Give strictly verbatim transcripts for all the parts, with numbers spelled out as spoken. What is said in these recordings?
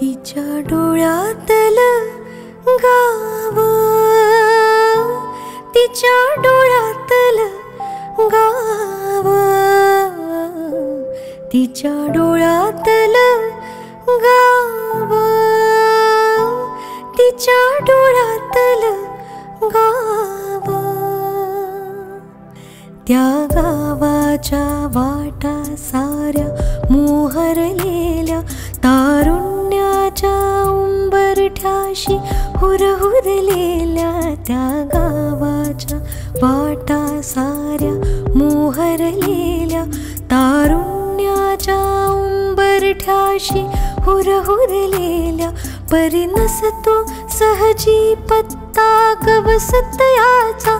तिच्या डोळ्यातलं गाव, तिच्या डोळ्यातलं गाव, तिच्या डोळ्यातलं गाव, तिच्या डोळ्यातलं गाव। त्या गावाच्या वाटा साऱ्या मोहरलेल्या, तारुण्याच्या उंबरठ्याशी हुरहुरलेल्या। त्या गावाच्या वाटा साऱ्या मोहरलेल्या, तारुण्याच्या उंबरठ्याशी हुरहुरलेल्या। परिणसतो सहजी पत्ता गवसत याचा,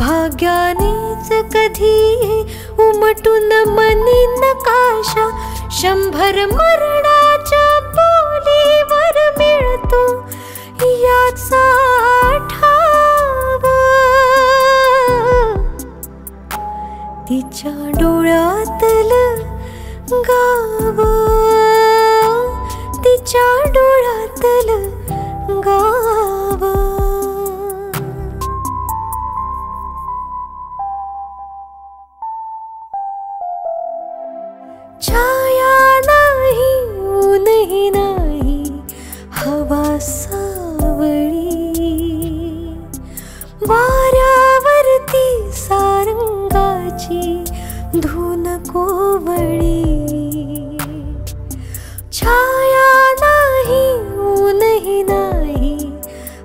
भाग्यानेच कधी उमटून मनी नकाशा। शंभर मरणाच्या बोलीवर मिळतो याचा ठाव। तिच्या डोळ्यातलं गाव, तिच्या डोळ्यातलं गाव। छाया नाही ऊनही नाही हवा सावळी, वाऱ्यावरती सारंगाची धून कोवळी। छाया नाही ऊनही नाही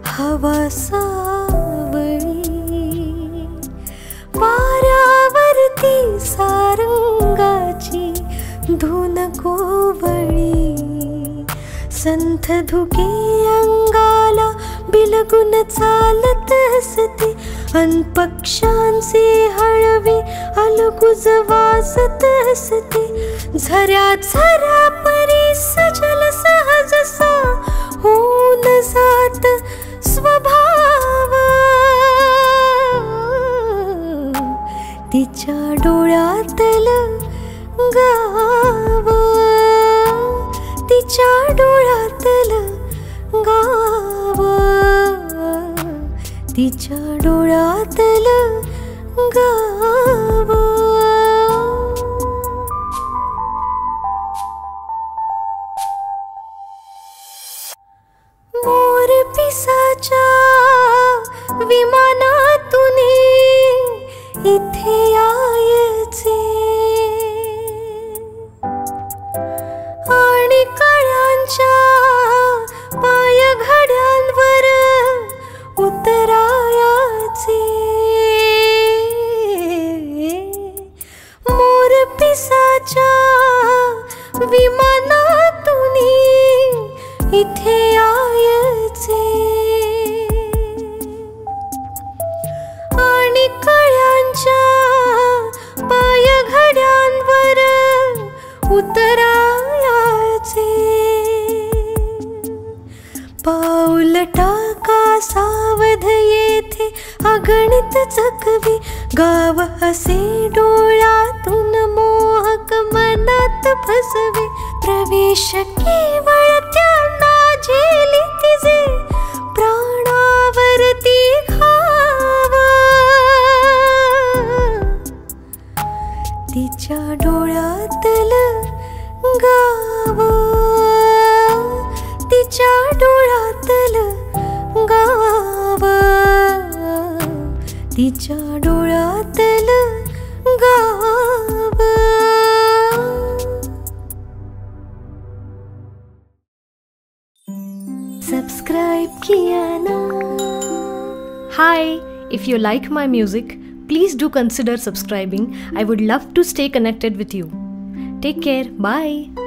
हवा सावळी, वाऱ्यावरती सारंगाची धून कोवळी। संथ धुके अंगाला बिलगुन चालत असते, अन पक्षांचे हळवे अलगुज वाजत असते। झऱ्या झऱ्या परी सजल सहजसा होऊन जात स्वभाव। तिच्या डोळ्यातलं गाव, तिच्या डोळ्यातलं गाव, तिच्या डोळ्यातलं गाव। मोरपिसाच्या विमानातून इथे यायचे, आणि कळ्यांच्या पायघड्यांवर उतरायाचे। मोरपिसाच्या विमानातून इथे यायचे, आणि कळ्यांच्या पायघड्यांवर उतरायाचे। पाऊल टाका सावध येथे अगणित चकवे, गाव असे डोळ्यातून मोहक मनात फसवे। प्रवेश केवळ त्यांना झेली तिचे प्राणावरती घाव। तिच्या डोळ्यातलं गाव, तिच्या डोळ्यातलं गाव, तिच्या डोळ्यातलं गाव। Subscribe किया ना। Hi, if you like my music, please do consider subscribing. I would love to stay connected with you. Take care. Bye.